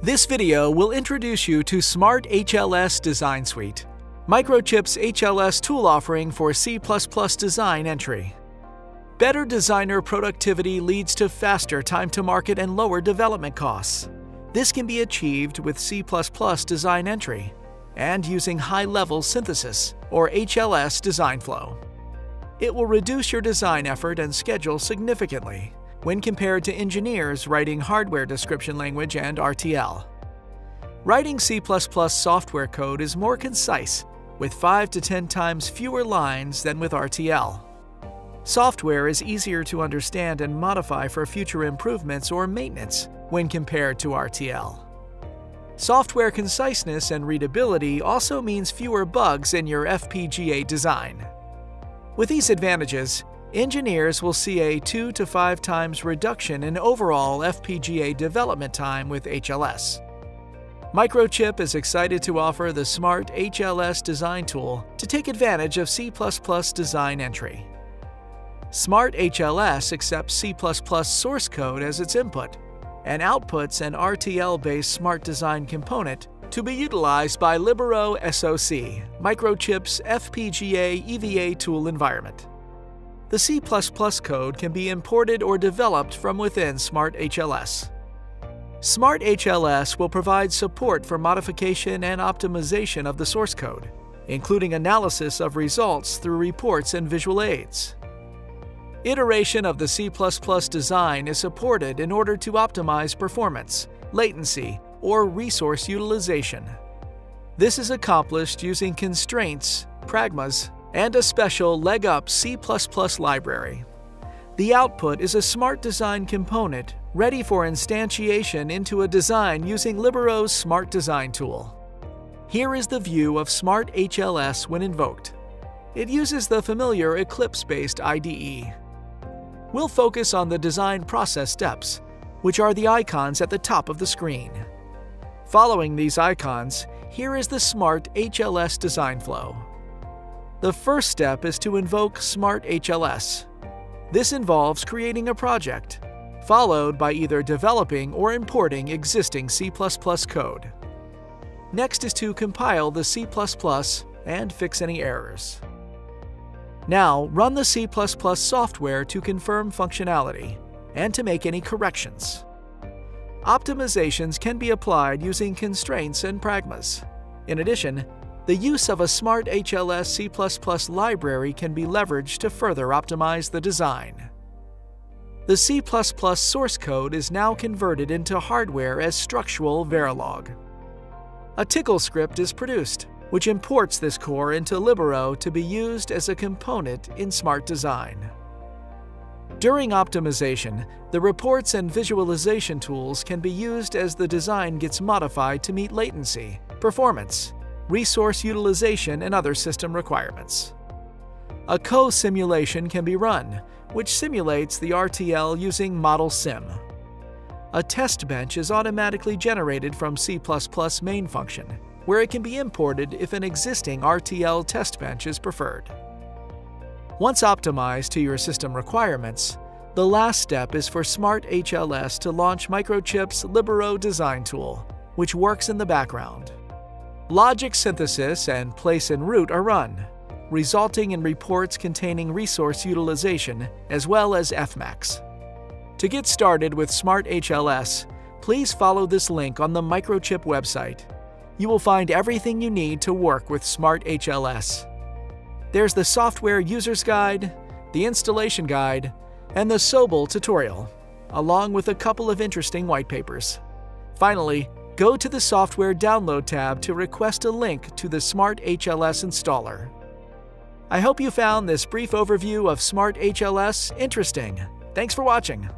This video will introduce you to SmartHLS Design Suite, Microchip's HLS tool offering for C++ design entry. Better designer productivity leads to faster time to market and lower development costs. This can be achieved with C++ design entry and using high-level synthesis or HLS design flow. It will reduce your design effort and schedule significantly when compared to engineers writing hardware description language and RTL. Writing C++ software code is more concise, with 5 to 10 times fewer lines than with RTL. Software is easier to understand and modify for future improvements or maintenance when compared to RTL. Software conciseness and readability also means fewer bugs in your FPGA design. With these advantages, engineers will see a 2 to 5 times reduction in overall FPGA development time with HLS. Microchip is excited to offer the SmartHLS design tool to take advantage of C++ design entry. SmartHLS accepts C++ source code as its input and outputs an RTL-based smart design component to be utilized by Libero SoC, Microchip's FPGA EVA tool environment. The C++ code can be imported or developed from within SmartHLS. SmartHLS will provide support for modification and optimization of the source code, including analysis of results through reports and visual aids. Iteration of the C++ design is supported in order to optimize performance, latency, or resource utilization. This is accomplished using constraints, pragmas, and a special LegUp C++ library. The output is a smart design component ready for instantiation into a design using Libero's smart design tool. Here is the view of SmartHLS when invoked. It uses the familiar Eclipse-based IDE. We'll focus on the design process steps, which are the icons at the top of the screen. Following these icons, here is the SmartHLS design flow. The first step is to invoke SmartHLS. This involves creating a project, followed by either developing or importing existing C++ code. Next is to compile the C++ and fix any errors. Now, run the C++ software to confirm functionality and to make any corrections. Optimizations can be applied using constraints and pragmas. In addition, the use of a SmartHLS C++ library can be leveraged to further optimize the design. The C++ source code is now converted into hardware as structural Verilog. A tickle script is produced, which imports this core into Libero to be used as a component in smart design. During optimization, the reports and visualization tools can be used as the design gets modified to meet latency, performance, resource utilization, and other system requirements. A co-simulation can be run, which simulates the RTL using Model Sim. A test bench is automatically generated from C++ main function, where it can be imported if an existing RTL test bench is preferred. Once optimized to your system requirements, the last step is for SmartHLS to launch Microchip's Libero design tool, which works in the background. Logic synthesis and place and route are run, resulting in reports containing resource utilization as well as Fmax. To get started with SmartHLS, please follow this link on the Microchip website. You will find everything you need to work with SmartHLS. There's the Software User's Guide, the Installation Guide, and the Sobel tutorial, along with a couple of interesting white papers. Finally, go to the Software Download tab to request a link to the SmartHLS installer. I hope you found this brief overview of SmartHLS interesting. Thanks for watching.